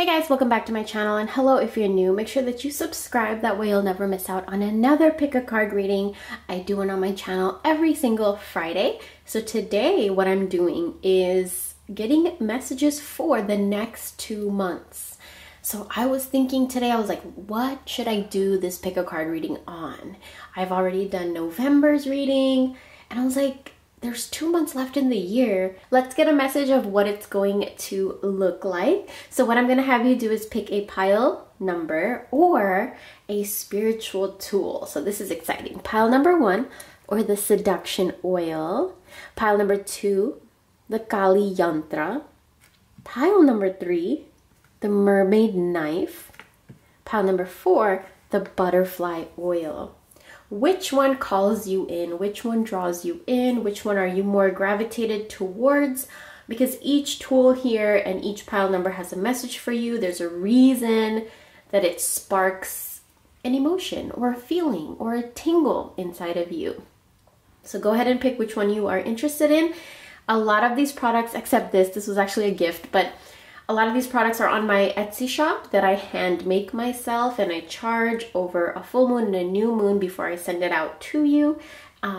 Hey guys, welcome back to my channel, and hello if you're new. Make sure that you subscribe, that way you'll never miss out on another pick a card reading. I do one on my channel every single Friday. So today what I'm doing is getting messages for the next 2 months. So I was thinking today, I was like, what should I do this pick a card reading on? I've already done November's reading, and I was like, there's 2 months left in the year. Let's get a message of what it's going to look like. So what I'm gonna have you do is pick a pile number or a spiritual tool. So this is exciting. Pile number one, or the seduction oil. Pile number two, the Kali Yantra. Pile number three, the mermaid knife. Pile number four, the butterfly oil. Which one calls you in? Which one draws you in? Which one are you more gravitated towards? Because each tool here and each pile number has a message for you. There's a reason that it sparks an emotion or a feeling or a tingle inside of you. So go ahead and pick which one you are interested in. A lot of these products, except this was actually a gift, but a lot of these products are on my Etsy shop that I hand make myself, and I charge over a full moon and a new moon before I send it out to you.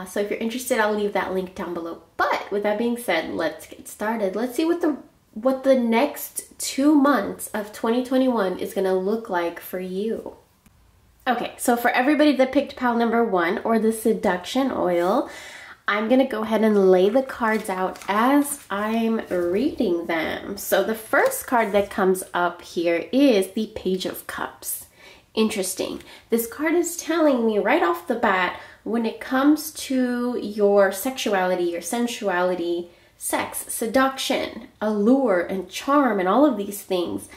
So if you're interested, I'll leave that link down below. But with that being said, let's get started. Let's see what the next 2 months of 2021 is gonna look like for you. Okay, so for everybody that picked pile number one, or the seduction oil, I'm gonna go ahead and lay the cards out as I'm reading them. So the first card that comes up here is the Page of Cups. Interesting. This card is telling me right off the bat, when it comes to your sexuality, your sensuality, sex, seduction, allure, and charm, and all of these things,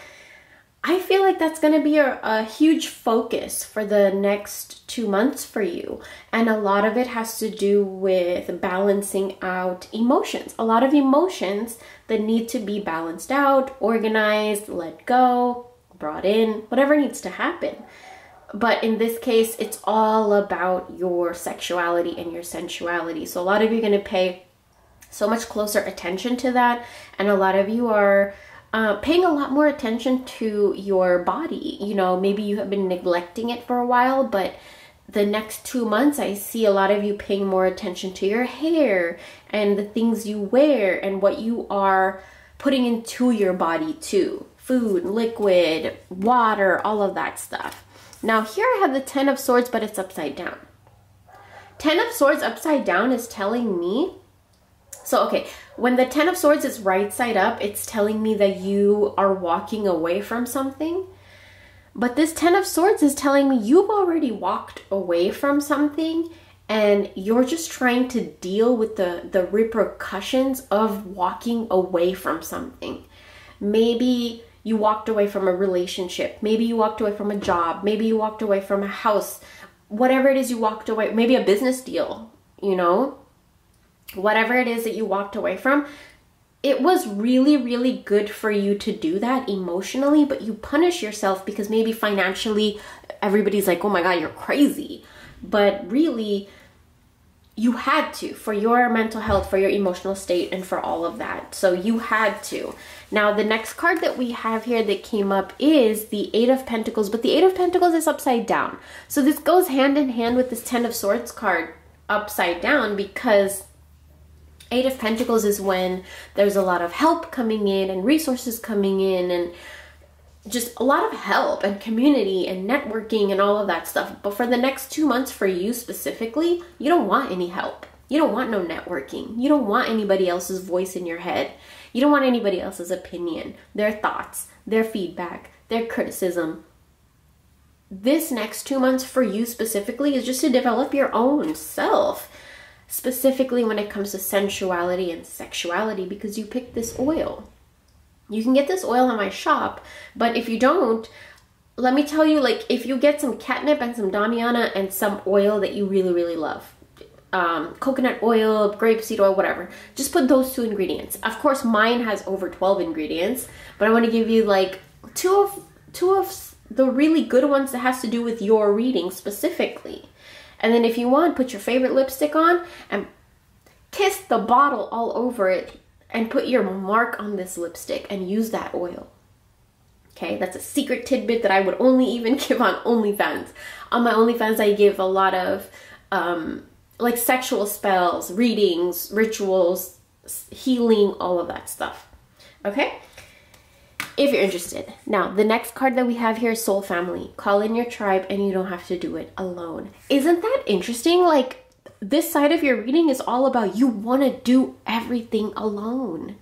I feel like that's gonna be a huge focus for the next 2 months for you. And a lot of it has to do with balancing out emotions. A lot of emotions that need to be balanced out, organized, let go, brought in, whatever needs to happen. But in this case, it's all about your sexuality and your sensuality. So a lot of you are gonna pay so much closer attention to that. And a lot of you are paying a lot more attention to your body. You know, maybe you have been neglecting it for a while, but the next 2 months, I see a lot of you paying more attention to your hair and the things you wear and what you are putting into your body too. Food, liquid, water, all of that stuff. Now here I have the Ten of Swords, but it's upside down. Ten of Swords upside down is telling me, so okay, when the Ten of Swords is right side up, it's telling me that you are walking away from something. But this Ten of Swords is telling me you've already walked away from something, and you're just trying to deal with the repercussions of walking away from something. Maybe you walked away from a relationship. Maybe you walked away from a job. Maybe you walked away from a house. Whatever it is you walked away, maybe a business deal, you know? Whatever it is that you walked away from, it was really, really good for you to do that emotionally, but you punish yourself because maybe financially everybody's like, oh my God, you're crazy. But really, you had to, for your mental health, for your emotional state, and for all of that. So you had to. Now, the next card that we have here that came up is the Eight of Pentacles, but the Eight of Pentacles is upside down. So this goes hand in hand with this Ten of Swords card upside down, because Eight of Pentacles is when there's a lot of help coming in and resources coming in and just a lot of help and community and networking and all of that stuff. But for the next 2 months for you specifically, you don't want any help. You don't want no networking. You don't want anybody else's voice in your head. You don't want anybody else's opinion, their thoughts, their feedback, their criticism. This next 2 months for you specifically is just to develop your own self, specifically when it comes to sensuality and sexuality, because you picked this oil. You can get this oil in my shop, but if you don't, let me tell you, like, if you get some catnip and some damiana and some oil that you really, really love, coconut oil, grapeseed oil, whatever, just put those 2 ingredients. Of course, mine has over 12 ingredients, but I want to give you like two of the really good ones that has to do with your reading specifically. And then if you want, put your favorite lipstick on and kiss the bottle all over it and put your mark on this lipstick and use that oil. Okay, okay? That's a secret tidbit that I would only even give on OnlyFans. On my OnlyFans, I give a lot of like sexual spells, readings, rituals, healing, all of that stuff, okay? If you're interested. Now, the next card that we have here is Soul Family. Call in your tribe and you don't have to do it alone. Isn't that interesting? Like, this side of your reading is all about you want to do everything alone.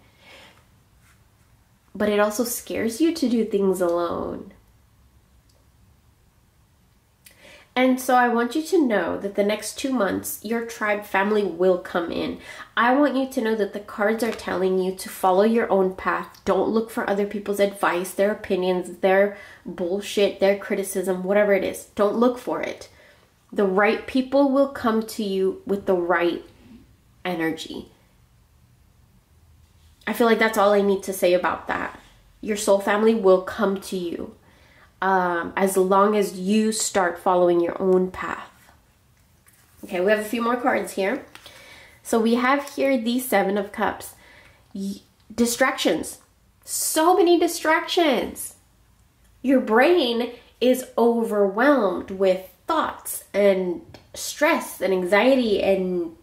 But it also scares you to do things alone. And so I want you to know that the next 2 months, your tribe family will come in. I want you to know that the cards are telling you to follow your own path. Don't look for other people's advice, their opinions, their bullshit, their criticism, whatever it is. Don't look for it. The right people will come to you with the right energy. I feel like that's all I need to say about that. Your soul family will come to you. As long as you start following your own path. Okay, we have a few more cards here. So we have here the Seven of Cups. Distractions. So many distractions. Your brain is overwhelmed with thoughts and stress and anxiety and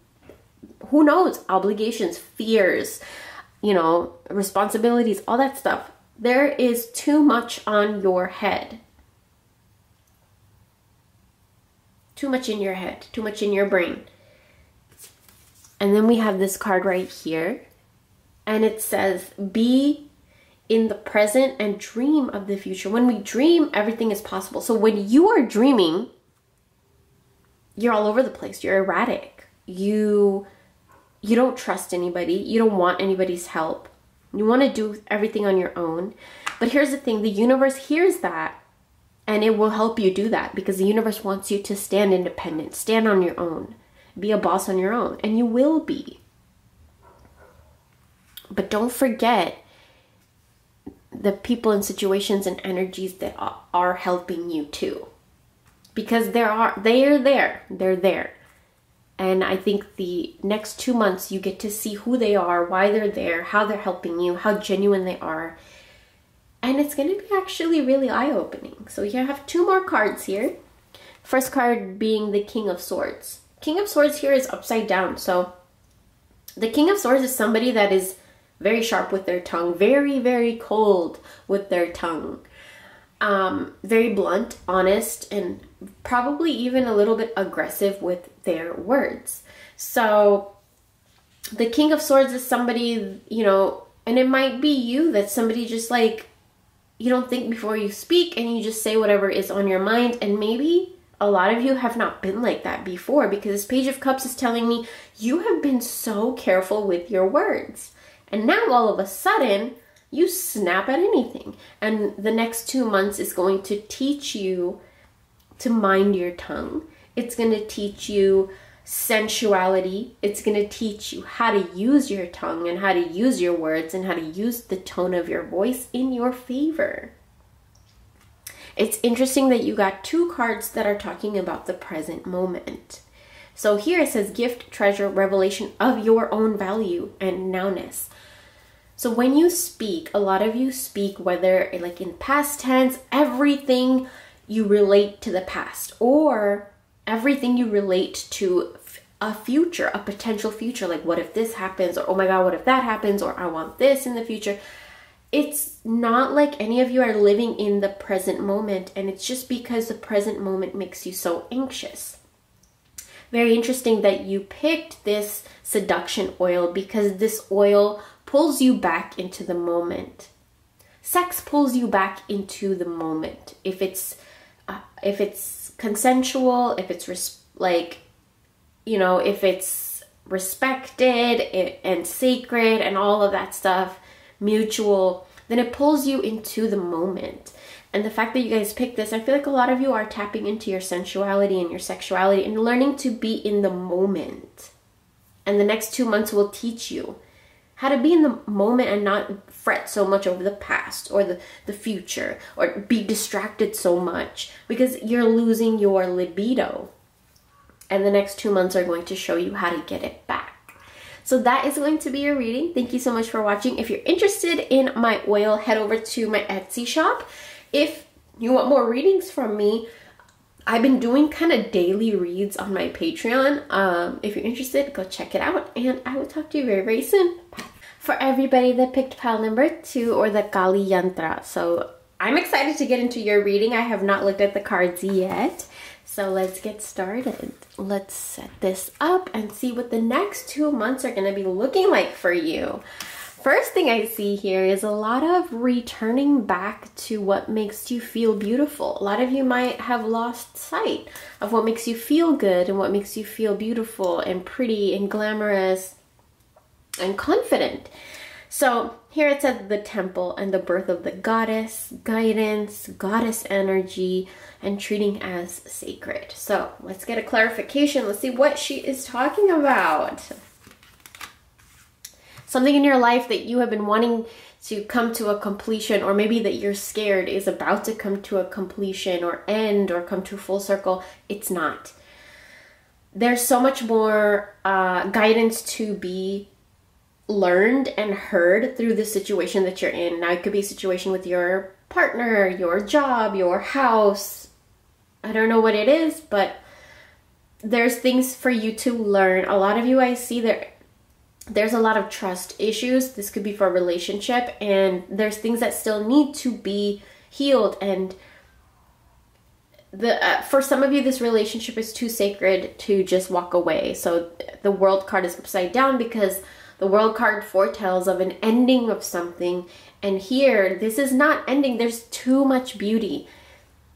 who knows, obligations, fears, you know, responsibilities, all that stuff. There is too much on your head. Too much in your head, too much in your brain. And then we have this card right here. And it says, be in the present and dream of the future. When we dream, everything is possible. So when you are dreaming, you're all over the place. You're erratic. You don't trust anybody. You don't want anybody's help. You want to do everything on your own. But here's the thing, the universe hears that and it will help you do that because the universe wants you to stand independent, stand on your own, be a boss on your own, and you will be. But don't forget the people and situations and energies that are helping you too, because they're there. And I think the next 2 months, you get to see who they are, why they're there, how they're helping you, how genuine they are. And it's going to be actually really eye-opening. So you have 2 more cards here. First card being the King of Swords. King of Swords here is upside down. So the King of Swords is somebody that is very sharp with their tongue, very, very cold with their tongue. Very blunt, honest, and probably even a little bit aggressive with their words. So the King of Swords is somebody, you know, and it might be you, that somebody just like, you don't think before you speak and you just say whatever is on your mind. And maybe a lot of you have not been like that before, because this Page of Cups is telling me you have been so careful with your words. And now all of a sudden, you snap at anything. And the next 2 months is going to teach you to mind your tongue. It's going to teach you sensuality. It's going to teach you how to use your tongue and how to use your words and how to use the tone of your voice in your favor. It's interesting that you got 2 cards that are talking about the present moment. So here it says gift, treasure, revelation of your own value and nowness. So when you speak, a lot of you speak, whether like in past tense, everything you relate to the past, or everything you relate to a future, a potential future, like what if this happens, or oh my God, what if that happens, or I want this in the future. It's not like any of you are living in the present moment, and it's just because the present moment makes you so anxious. Very interesting that you picked this seduction oil, because this oil pulls you back into the moment. Sex pulls you back into the moment. If it's consensual, if it's if it's respected and sacred and all of that stuff, mutual, then it pulls you into the moment. And the fact that you guys picked this, I feel like a lot of you are tapping into your sensuality and your sexuality and learning to be in the moment. And the next 2 months will teach you how to be in the moment and not fret so much over the past or the future, or be distracted so much, because you're losing your libido. And the next 2 months are going to show you how to get it back. So that is going to be your reading. Thank you so much for watching. If you're interested in my oil, head over to my Etsy shop. If you want more readings from me, I've been doing kind of daily reads on my Patreon. If you're interested, go check it out, and I will talk to you very, very soon. Bye. For everybody that picked pile number 2 or the Kali Yantra. So I'm excited to get into your reading. I have not looked at the cards yet. So let's get started. Let's set this up and see what the next 2 months are gonna be looking like for you. First thing I see here is a lot of returning back to what makes you feel beautiful. A lot of you might have lost sight of what makes you feel good and what makes you feel beautiful and pretty and glamorous and confident. So here it says the temple and the birth of the goddess, guidance, goddess energy, and treating as sacred. So let's get a clarification. Let's see what she is talking about. Something in your life that you have been wanting to come to a completion, or maybe that you're scared is about to come to a completion or end or come to full circle. It's not. There's so much more guidance to be learned and heard through the situation that you're in. Now, it could be a situation with your partner, your job, your house. I don't know what it is, but there's things for you to learn. A lot of you, I see that there's a lot of trust issues. This could be for a relationship, and there's things that still need to be healed. And for some of you, this relationship is too sacred to just walk away. So the World card is upside down because the World card foretells of an ending of something. And here, this is not ending. There's too much beauty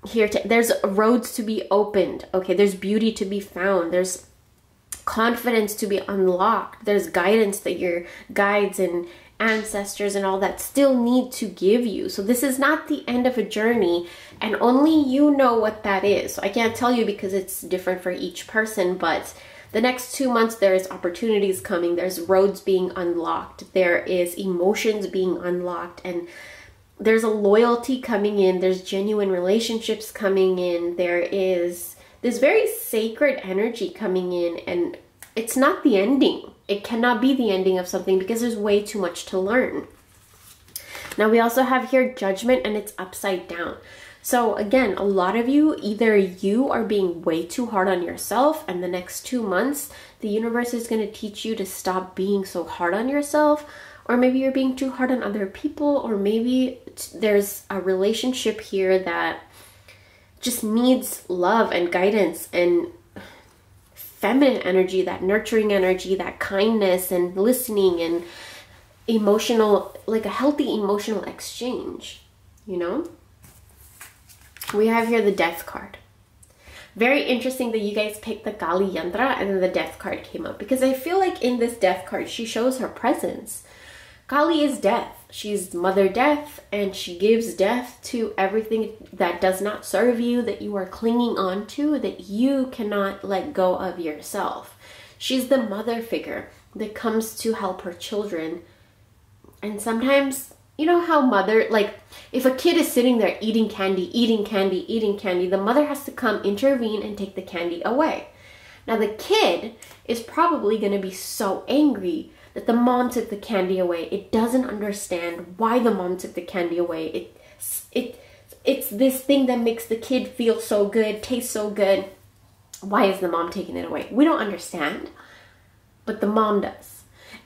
here. There's roads to be opened. Okay, there's beauty to be found. There's confidence to be unlocked. There's guidance that your guides and ancestors and all that still need to give you. So this is not the end of a journey, and only you know what that is. So I can't tell you because it's different for each person, but the next 2 months there is opportunities coming. There's roads being unlocked. There is emotions being unlocked, and there's a loyalty coming in. There's genuine relationships coming in. There is this very sacred energy coming in, and it's not the ending. It cannot be the ending of something because there's way too much to learn. Now, we also have here judgment, and it's upside down. So again, a lot of you, either you are being way too hard on yourself, and the next 2 months, the universe is going to teach you to stop being so hard on yourself, or maybe you're being too hard on other people, or maybe there's a relationship here that just needs love and guidance and feminine energy, that nurturing energy, that kindness and listening and emotional, like a healthy emotional exchange, you know? We have here the death card. Very interesting that you guys picked the Kali Yantra and then the death card came up, because I feel like in this death card, she shows her presence. Kali is death. She's Mother Death, and she gives death to everything that does not serve you, that you are clinging on to, that you cannot let go of yourself. She's the mother figure that comes to help her children. And sometimes, you know how mother, like if a kid is sitting there eating candy, eating candy, eating candy, the mother has to come intervene and take the candy away. Now, the kid is probably going to be so angry that the mom took the candy away. It doesn't understand why the mom took the candy away. It's this thing that makes the kid feel so good, taste so good. Why is the mom taking it away? We don't understand, but the mom does.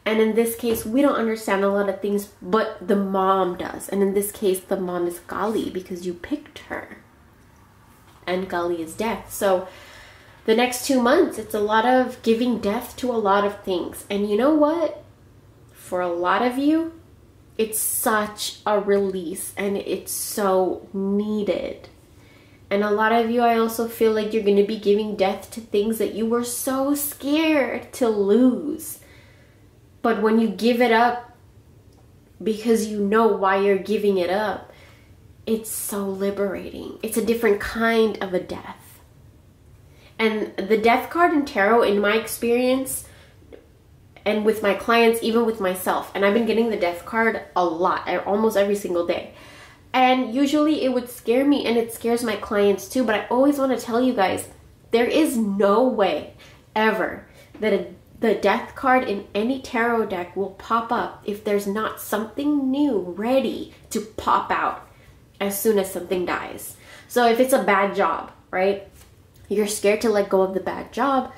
And in this case, we don't understand a lot of things, but the mom does. And in this case, the mom is Kali because you picked her. And Kali is death. So the next 2 months, it's a lot of giving death to a lot of things. And you know what? For a lot of you, it's such a release, and it's so needed. And a lot of you, I also feel like you're going to be giving death to things that you were so scared to lose. But when you give it up because you know why you're giving it up, it's so liberating. It's a different kind of a death. And the death card in tarot, in my experience, and with my clients, even with myself, and I've been getting the death card a lot, almost every single day. And usually it would scare me, and it scares my clients too, but I always want to tell you guys, there is no way ever that the death card in any tarot deck will pop up if there's not something new ready to pop out. as soon as something dies. So if it's a bad job, right? You're scared to let go of the bad job,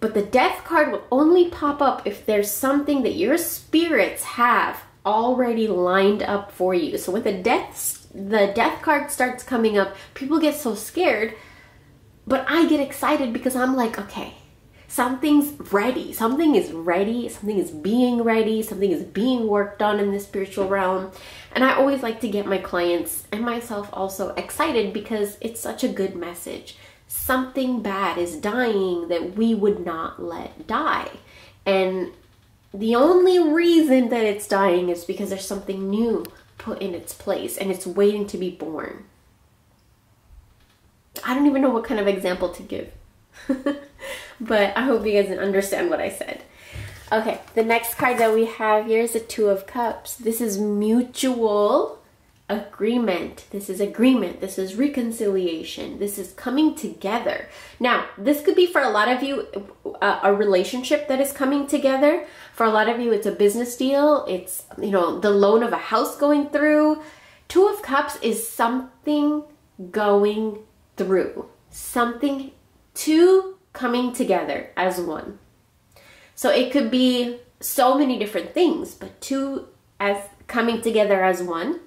but the death card will only pop up if there's something that your spirits have already lined up for you. So with the death card starts coming up, people get so scared, but I get excited because I'm like, okay, something's ready. Something is ready. Something is being ready. Something is being worked on in the spiritual realm. And I always like to get my clients and myself also excited because it's such a good message. Something bad is dying that we would not let die. And the only reason that it's dying is because there's something new put in its place and it's waiting to be born. I don't even know what kind of example to give. But I hope you guys understand what I said. Okay, the next card that we have here is the Two of Cups. This is mutual agreement. This is agreement. This is reconciliation. This is coming together. Now, this could be for a lot of you a relationship that is coming together. For a lot of you, it's a business deal. It's, you know, the loan of a house going through. Two of Cups is something going through. Something two coming together as one. So it could be so many different things, but two as coming together as one.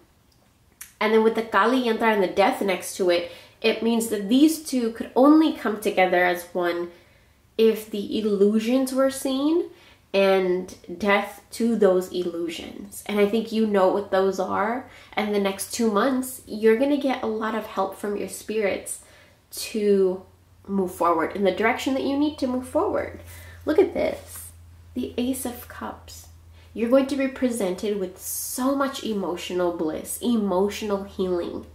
And then with the Kali Yantra and the death next to it, it means that these two could only come together as one if the illusions were seen and death to those illusions. And I think you know what those are. And the next 2 months, you're going to get a lot of help from your spirits to move forward in the direction that you need to move forward. Look at this, the Ace of Cups. You're going to be presented with so much emotional bliss, emotional healing.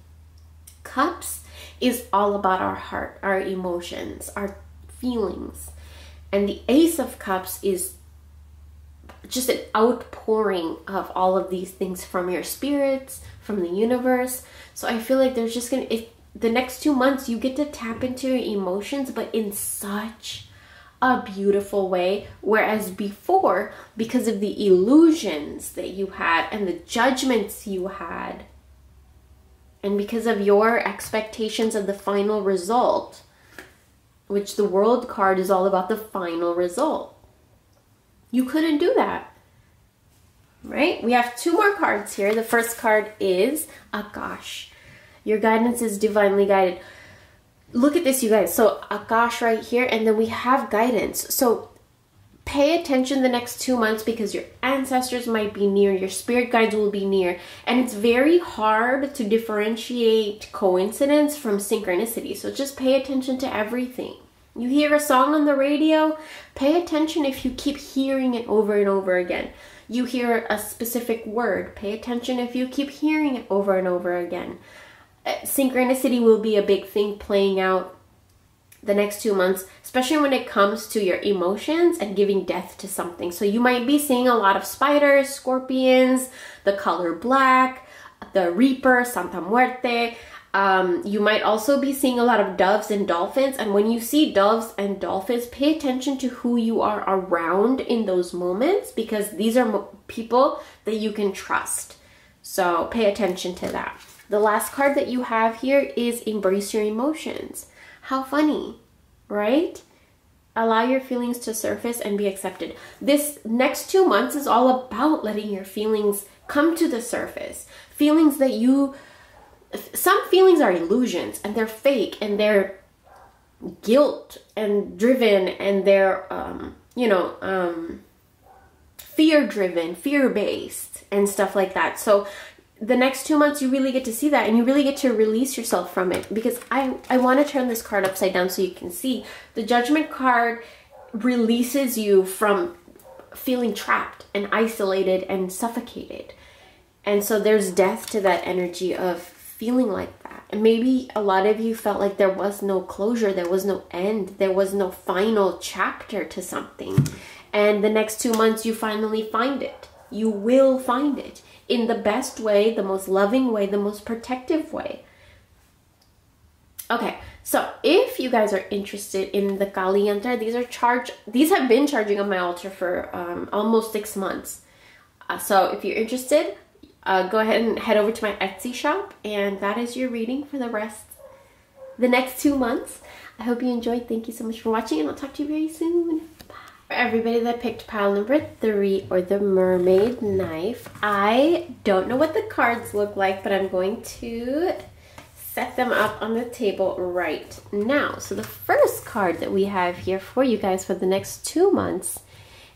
Cups is all about our heart, our emotions, our feelings. And the Ace of Cups is just an outpouring of all of these things from your spirits, from the universe. So I feel like there's just the next 2 months, you get to tap into your emotions, but in such a beautiful way. Whereas before, because of the illusions that you had and the judgments you had, and because of your expectations of the final result, which the World card is all about the final result, you couldn't do that, right? We have two more cards here. The first card is Akash. Your guidance is divinely guided. Look at this, you guys. So Akash right here, and then we have guidance. So pay attention the next 2 months because your ancestors might be near, your spirit guides will be near, and it's very hard to differentiate coincidence from synchronicity. So just pay attention to everything. You hear a song on the radio, pay attention if you keep hearing it over and over again. You hear a specific word, pay attention if you keep hearing it over and over again. Synchronicity will be a big thing playing out the next 2 months, especially when it comes to your emotions and giving death to something. So you might be seeing a lot of spiders, scorpions, the color black, the reaper, Santa Muerte. You might also be seeing a lot of doves and dolphins. And when you see doves and dolphins, pay attention to who you are around in those moments, because these are people that you can trust. So pay attention to that. The last card that you have here is Embrace Your Emotions. How funny, right? Allow your feelings to surface and be accepted. This next 2 months is all about letting your feelings come to the surface. Feelings that some feelings are illusions and they're fake and they're guilt and driven and they're, fear driven, fear based and stuff like that. So the next 2 months, you really get to see that and you really get to release yourself from it, because I want to turn this card upside down so you can see. The Judgment card releases you from feeling trapped and isolated and suffocated. And so there's death to that energy of feeling like that. And maybe a lot of you felt like there was no closure, there was no end, there was no final chapter to something. And the next 2 months, you finally find it. You will find it. In the best way, the most loving way, the most protective way. Okay, so if you guys are interested in the Kali Yantra, these have been charging on my altar for almost 6 months. So if you're interested, go ahead and head over to my Etsy shop, and that is your reading for the next 2 months. I hope you enjoyed. Thank you so much for watching, and I'll talk to you very soon. Bye. For everybody that picked pile number 3 or the mermaid knife, I don't know what the cards look like, but I'm going to set them up on the table right now. So the first card that we have here for you guys for the next 2 months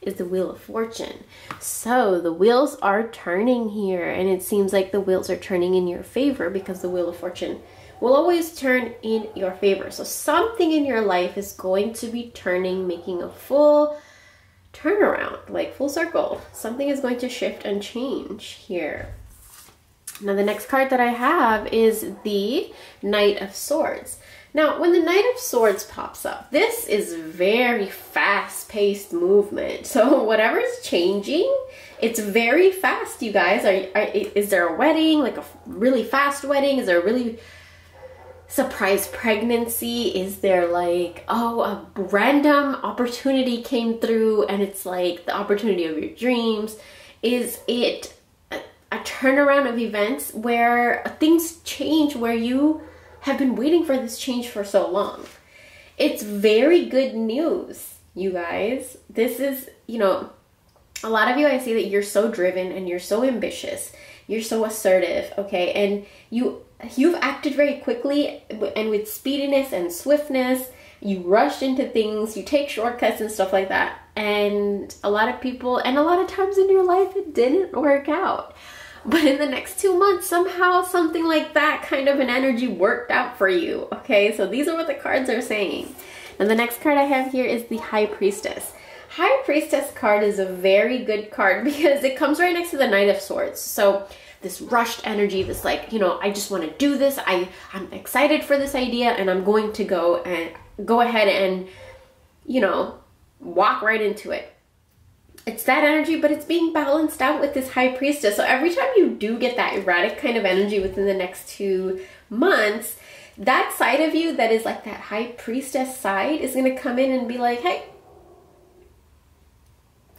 is the Wheel of Fortune. So the wheels are turning here, and it seems like the wheels are turning in your favor, because the Wheel of Fortune will always turn in your favor. So something in your life is going to be turning, making a full turnaround, like full circle. Something is going to shift and change here. Now the next card that I have is the Knight of Swords. Now, when the Knight of Swords pops up, this is very fast-paced movement. So whatever is changing, it's very fast, you guys. Is there a wedding, like a really fast wedding? Is there a really surprise pregnancy? Is there like, oh, a random opportunity came through, and it's like the opportunity of your dreams? Is it a turnaround of events where things change, where you have been waiting for this change for so long? It's very good news, you guys. This is, you know, a lot of you, I see that you're so driven and you're so ambitious, you're so assertive, okay? And you've acted very quickly and with speediness and swiftness. You rushed into things, you take shortcuts and stuff like that. And a lot of people, and a lot of times in your life, it didn't work out. But in the next 2 months, somehow something like that kind of an energy worked out for you, okay? So these are what the cards are saying. And the next card I have here is the High Priestess. High Priestess card is a very good card because it comes right next to the Knight of Swords. So this rushed energy, this like, you know, I just want to do this. I'm excited for this idea, and I'm going to go ahead and, you know, walk right into it. It's that energy, but it's being balanced out with this High Priestess. So every time you do get that erratic kind of energy within the next 2 months, that side of you that is like that High Priestess side is going to come in and be like, hey,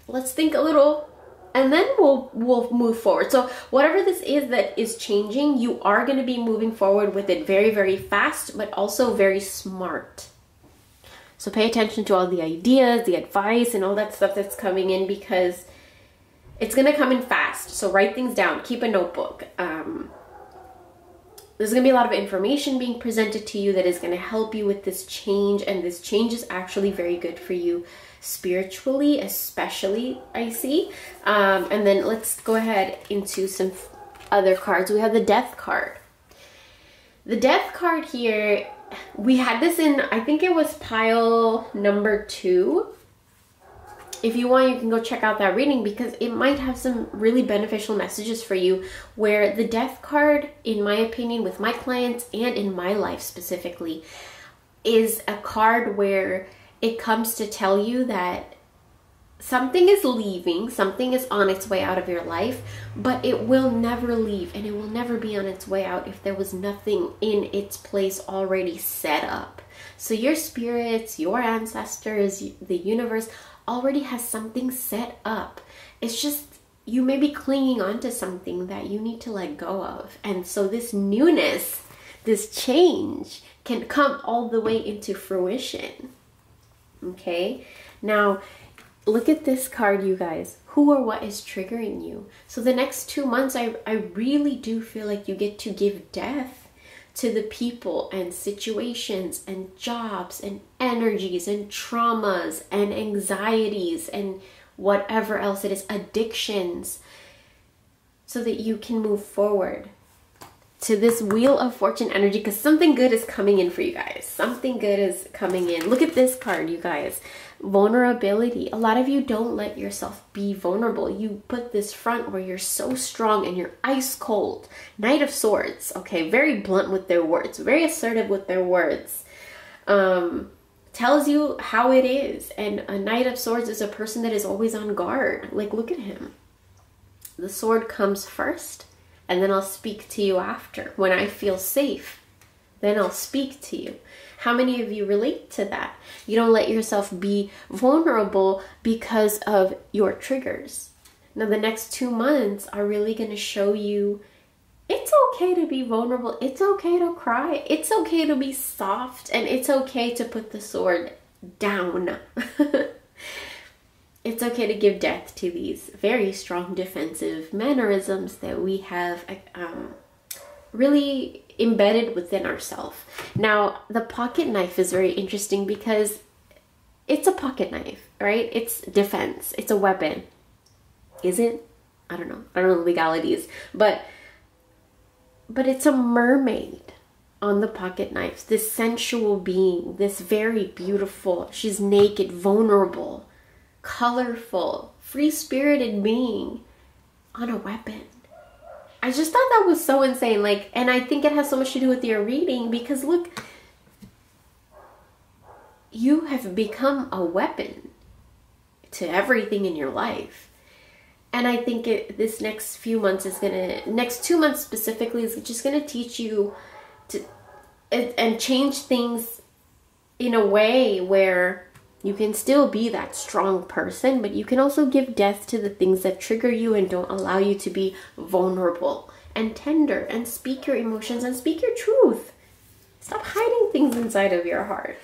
let's think a little, and then we'll move forward. So whatever this is that is changing, you are going to be moving forward with it very, very fast, but also very smart. So pay attention to all the ideas, the advice, and all that stuff that's coming in, because it's going to come in fast. So write things down. Keep a notebook. There's going to be a lot of information being presented to you that is going to help you with this change. And this change is actually very good for you spiritually, especially, I see. And then let's go ahead into some other cards. We have the Death card. The Death card here, we had this in, I think it was pile number 2. If you want, you can go check out that reading, because it might have some really beneficial messages for you, where the Death card, in my opinion, with my clients and in my life specifically, is a card where it comes to tell you that something is leaving, something is on its way out of your life, but it will never leave, and it will never be on its way out if there was nothing in its place already set up. So your spirits, your ancestors, the universe already has something set up. It's just you may be clinging on to something that you need to let go of. And so this newness, this change, can come all the way into fruition. Okay, now look at this card, you guys. Who or what is triggering you? So the next 2 months, I really do feel like you get to give death to the people and situations and jobs and energies and traumas and anxieties and whatever else it is, addictions, so that you can move forward to this Wheel of Fortune energy, because something good is coming in for you guys. Something good is coming in. Look at this card, you guys. Vulnerability. A lot of you don't let yourself be vulnerable. You put this front where you're so strong and you're ice cold. Knight of Swords, okay? Very blunt with their words, very assertive with their words. Tells you how it is. And a Knight of Swords is a person that is always on guard. Like, look at him. The sword comes first, and then I'll speak to you after. When I feel safe, then I'll speak to you. How many of you relate to that? You don't let yourself be vulnerable because of your triggers. Now the next 2 months are really going to show you it's okay to be vulnerable, it's okay to cry, it's okay to be soft, and it's okay to put the sword down. It's okay to give death to these very strong defensive mannerisms that we have really embedded within ourselves. Now, the pocket knife is very interesting because it's a pocket knife, right? It's defense. It's a weapon. Is it? I don't know. I don't know the legalities, but it's a mermaid on the pocket knives. This sensual being, this very beautiful, she's naked, vulnerable, colorful, free-spirited being on a weapon. I just thought that was so insane. Like, and I think it has so much to do with your reading, because look, you have become a weapon to everything in your life. And I think this next few months is gonna, next 2 months specifically, is just gonna teach you to and change things in a way where you can still be that strong person, but you can also give death to the things that trigger you and don't allow you to be vulnerable and tender and speak your emotions and speak your truth. Stop hiding things inside of your heart.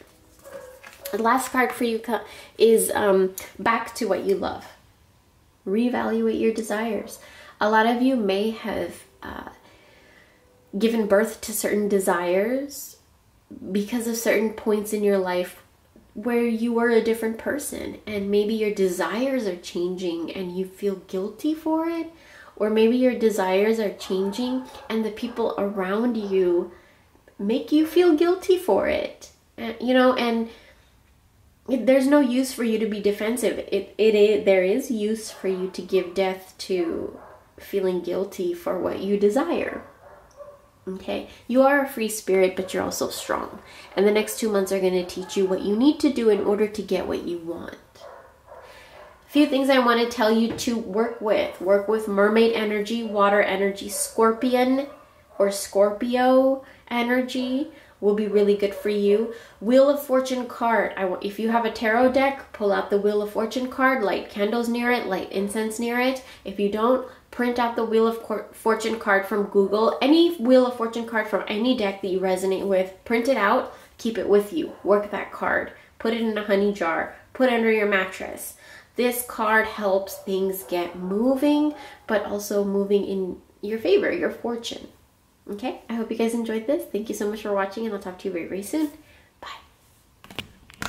The last card for you is back to what you love. Reevaluate your desires. A lot of you may have given birth to certain desires because of certain points in your life where you were a different person, and maybe your desires are changing and you feel guilty for it, or maybe your desires are changing and the people around you make you feel guilty for it, you know, and there's no use for you to be defensive. There is use for you to give death to feeling guilty for what you desire. Okay, you are a free spirit, but you're also strong. And the next 2 months are going to teach you what you need to do in order to get what you want. A few things I want to tell you to work with. Work with mermaid energy, water energy, scorpion or Scorpio energy will be really good for you. Wheel of Fortune card. If you have a tarot deck, pull out the Wheel of Fortune card, light candles near it, light incense near it. If you don't, print out the Wheel of Fortune card from Google. Any Wheel of Fortune card from any deck that you resonate with, print it out, keep it with you. Work that card. Put it in a honey jar. Put it under your mattress. This card helps things get moving, but also moving in your favor, your fortune. Okay, I hope you guys enjoyed this. Thank you so much for watching, and I'll talk to you very, very soon. Bye.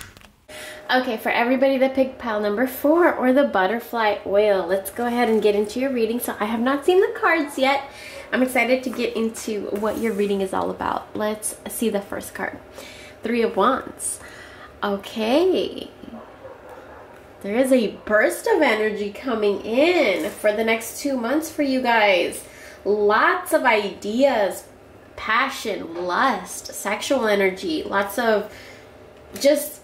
Okay, for everybody that picked pile number 4 or the butterfly whale, let's go ahead and get into your reading. So I have not seen the cards yet. I'm excited to get into what your reading is all about. Let's see the first card. 3 of Wands. Okay. There is a burst of energy coming in for the next 2 months for you guys. Lots of ideas, passion, lust, sexual energy, lots of just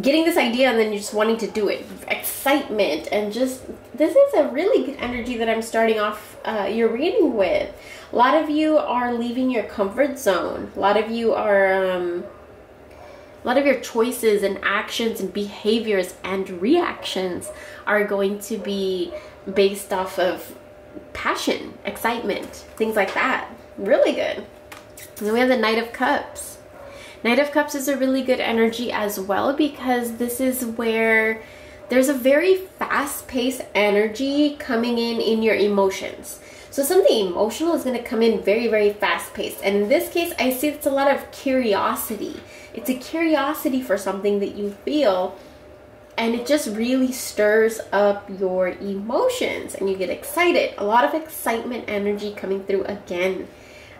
getting this idea and then you're just wanting to do it, excitement, and just, this is a really good energy that I'm starting off your reading with. A lot of you are leaving your comfort zone. A lot of you are, a lot of your choices and actions and behaviors and reactions are going to be based off of passion, excitement, things like that. Really good. And then we have the Knight of Cups. Knight of Cups is a really good energy as well, because this is where there's a very fast-paced energy coming in your emotions. So something emotional is going to come in very, very fast-paced. And in this case, I see it's a lot of curiosity. It's a curiosity for something that you feel, and it just really stirs up your emotions and you get excited. A lot of excitement energy coming through again.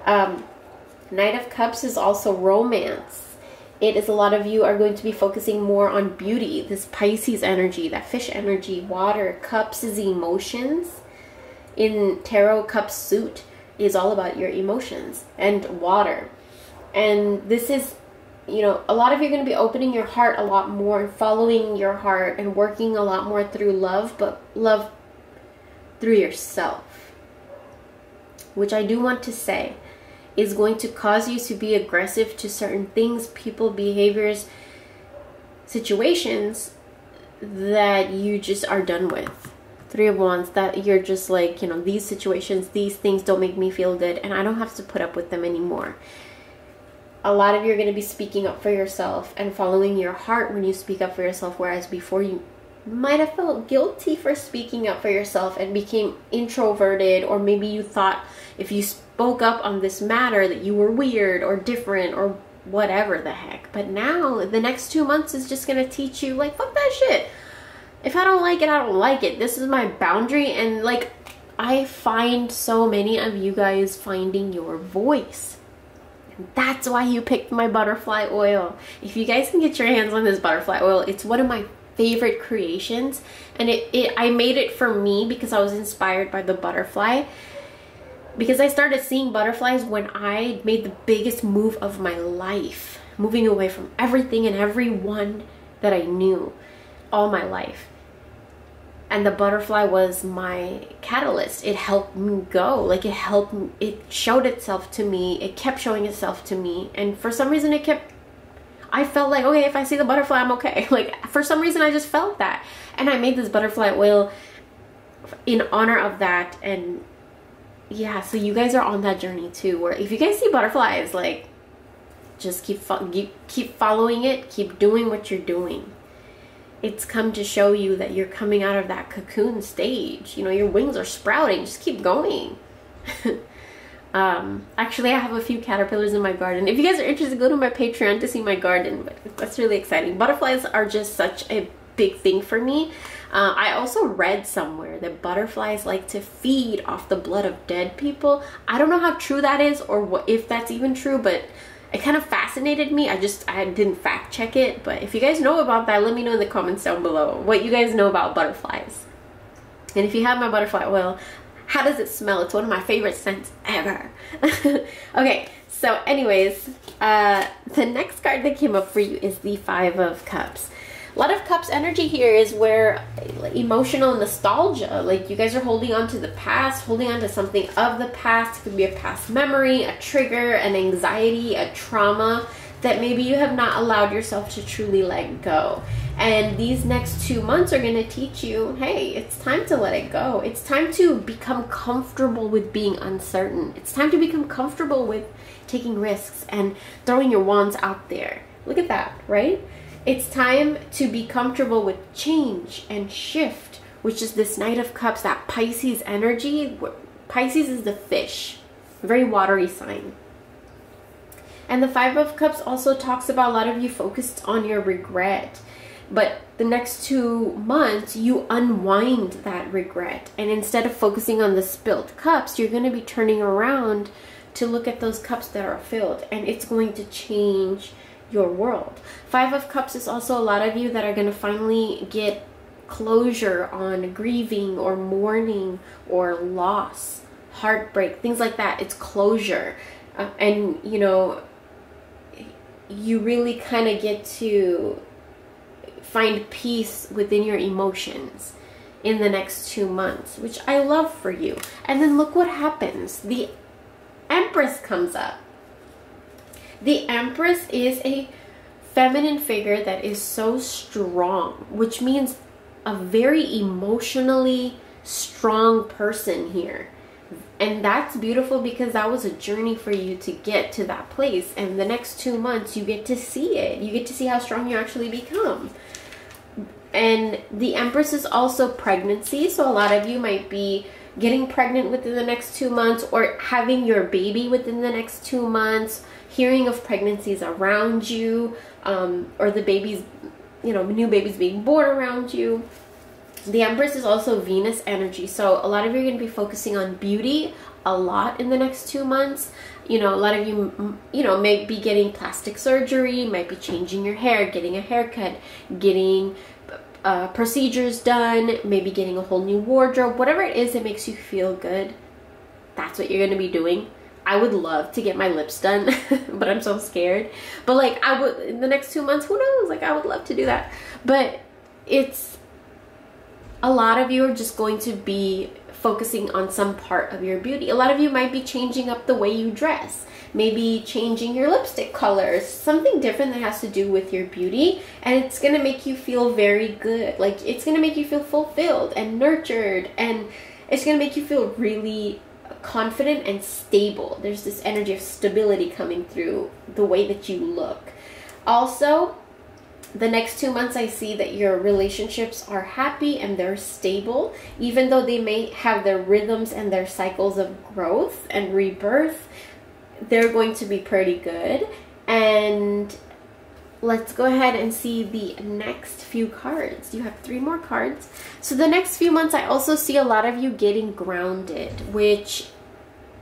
Knight of Cups is also romance. It is, a lot of you are going to be focusing more on beauty. This Pisces energy, that fish energy, water. Cups is emotions. In tarot, cup suit is all about your emotions and water. And this is, you know, a lot of you are going to be opening your heart a lot more and following your heart and working a lot more through love, but love through yourself, which I do want to say is going to cause you to be aggressive to certain things, people, behaviors, situations that you just are done with. Three of Wands, that you're just like, you know, these situations, these things don't make me feel good and I don't have to put up with them anymore. A lot of you are going to be speaking up for yourself and following your heart when you speak up for yourself, whereas before you might have felt guilty for speaking up for yourself and became introverted, or maybe you thought if you spoke up on this matter that you were weird or different or whatever the heck. But now the next 2 months is just going to teach you, like, fuck that shit. If I don't like it, I don't like it. This is my boundary. And like, I find so many of you guys finding your voice. And that's why you picked my butterfly oil. If you guys can get your hands on this butterfly oil, it's one of my favorite creations. And I made it for me because I was inspired by the butterfly. Because I started seeing butterflies when I made the biggest move of my life. Moving away from everything and everyone that I knew all my life. And the butterfly was my catalyst. It helped me go. Like, it helped me, it showed itself to me. It kept showing itself to me. And for some reason it kept, I felt like, okay, if I see the butterfly, I'm okay. Like, for some reason I just felt that. And I made this butterfly oil in honor of that. And yeah, so you guys are on that journey too, where if you guys see butterflies, like, just keep following it. Keep doing what you're doing. It's come to show you that you're coming out of that cocoon stage. You know, your wings are sprouting. Just keep going. Actually, I have a few caterpillars in my garden. If you guys are interested, go to my Patreon to see my garden. But that's really exciting. Butterflies are just such a big thing for me. I also read somewhere that butterflies like to feed off the blood of dead people. I don't know how true that is or what, if that's even true, but it kind of fascinated me. I didn't fact check it, but if you guys know about that, let me know in the comments down below what you guys know about butterflies. And if you have my butterfly oil, how does it smell? It's one of my favorite scents ever. Okay, so anyways, the next card that came up for you is the Five of Cups. A lot of Cups energy here is where emotional nostalgia, like you guys are holding on to the past, holding on to something of the past. It could be a past memory, a trigger, an anxiety, a trauma that maybe you have not allowed yourself to truly let go. And these next 2 months are going to teach you, hey, it's time to let it go. It's time to become comfortable with being uncertain. It's time to become comfortable with taking risks and throwing your wands out there. Look at that, right? It's time to be comfortable with change and shift, which is this Knight of Cups, that Pisces energy. Pisces is the fish, a very watery sign. And the Five of Cups also talks about a lot of you focused on your regret. But the next 2 months, you unwind that regret. And instead of focusing on the spilled cups, you're going to be turning around to look at those cups that are filled. And it's going to change your world. Five of Cups is also a lot of you that are going to finally get closure on grieving or mourning or loss, heartbreak, things like that. It's closure. And you know, you really kind of get to find peace within your emotions in the next 2 months, which I love for you. And then look what happens. The Empress comes up. The Empress is a feminine figure that is so strong, which means a very emotionally strong person here. And that's beautiful because that was a journey for you to get to that place. And the next 2 months, you get to see it. You get to see how strong you actually become. And the Empress is also pregnancy. So a lot of you might be getting pregnant within the next 2 months or having your baby within the next 2 months, hearing of pregnancies around you, or the babies, you know, new babies being born around you. The Empress is also Venus energy. So a lot of you are going to be focusing on beauty a lot in the next 2 months. You know, a lot of you, you know, may be getting plastic surgery, might be changing your hair, getting a haircut, getting procedures done, maybe getting a whole new wardrobe, whatever it is that makes you feel good. That's what you're going to be doing. I would love to get my lips done, but I'm so scared. But like, I would, in the next 2 months, who knows? Like, I would love to do that. But it's, a lot of you are just going to be focusing on some part of your beauty. A lot of you might be changing up the way you dress, maybe changing your lipstick colors, something different that has to do with your beauty, and it's gonna make you feel very good. Like, it's gonna make you feel fulfilled and nurtured, and it's gonna make you feel really confident and stable. There's this energy of stability coming through the way that you look. Also, the next 2 months, I see that your relationships are happy and they're stable, even though they may have their rhythms and their cycles of growth and rebirth. They're going to be pretty good. And let's go ahead and see the next few cards. You have 3 more cards. So the next few months, I also see a lot of you getting grounded, which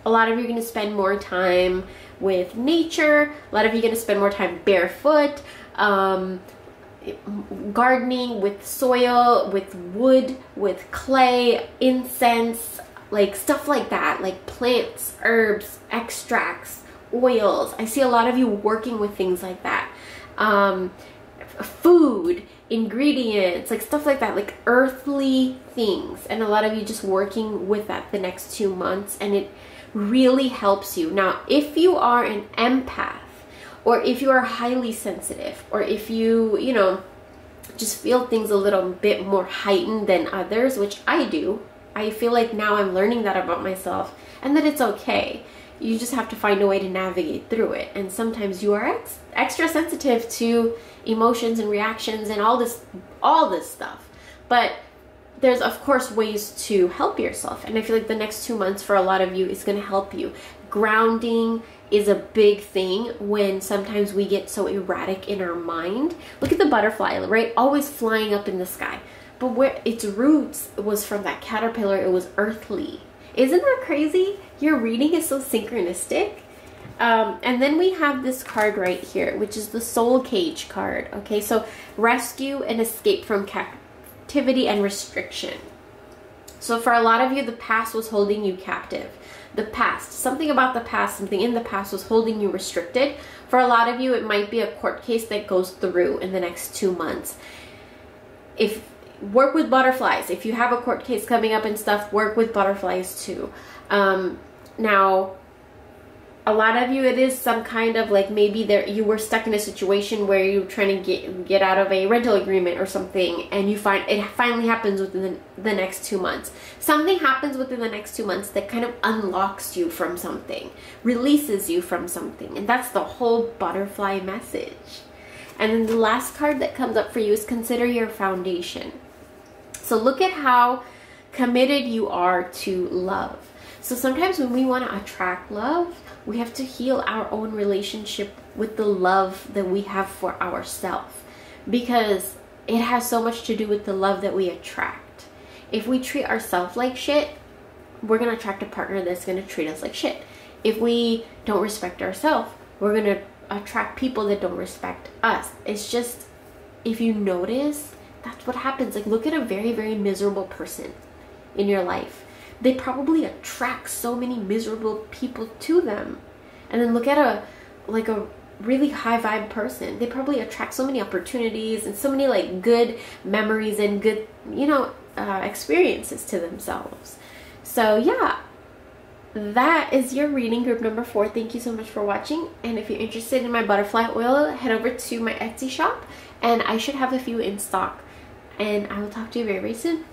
a lot of you are going to spend more time with nature. A lot of you are going to spend more time barefoot, gardening with soil, with wood, with clay, incense, like stuff like that, like plants, herbs, extracts, oils. I see a lot of you working with things like that. Food, ingredients, like stuff like that, like earthly things. And a lot of you just working with that the next 2 months, and it really helps you. Now, if you are an empath, or if you are highly sensitive, or if you, just feel things a little bit more heightened than others, which I do, I feel like now I'm learning that about myself, and that it's okay. You just have to find a way to navigate through it. And sometimes you are extra sensitive to emotions and reactions and all this stuff. But there's, of course, ways to help yourself. And I feel like the next 2 months for a lot of you is going to help you. Grounding is a big thing when sometimes we get so erratic in our mind. Look at the butterfly, right? Always flying up in the sky. But where its roots was from that caterpillar, it was earthly. Isn't that crazy? Your reading is so synchronistic. And then we have this card right here, which is the Soul Cage card. Okay, so rescue and escape from captivity and restriction. So for a lot of you, the past was holding you captive. The past, something about the past, something in the past was holding you restricted. For a lot of you, it might be a court case that goes through in the next 2 months. If work with butterflies, if you have a court case coming up and stuff, work with butterflies too. Now, a lot of you, it is some kind of like maybe there you were stuck in a situation where you were trying to get out of a rental agreement or something, and you find it finally happens within the next 2 months. Something happens within the next 2 months that kind of unlocks you from something, releases you from something, and that's the whole butterfly message. And then the last card that comes up for you is consider your foundation. So look at how committed you are to love. So sometimes when we want to attract love, we have to heal our own relationship with the love that we have for ourselves, because it has so much to do with the love that we attract. If we treat ourselves like shit, we're going to attract a partner that's going to treat us like shit. If we don't respect ourselves, we're going to attract people that don't respect us. It's just, if you notice, that's what happens. Like, look at a very, very miserable person in your life. They probably attract so many miserable people to them. And then look at a really high vibe person. They probably attract so many opportunities and so many like good memories and good, experiences to themselves. So yeah, that is your reading, group number 4. Thank you so much for watching. And if you're interested in my butterfly oil, head over to my Etsy shop, and I should have a few in stock. And I will talk to you very, very soon.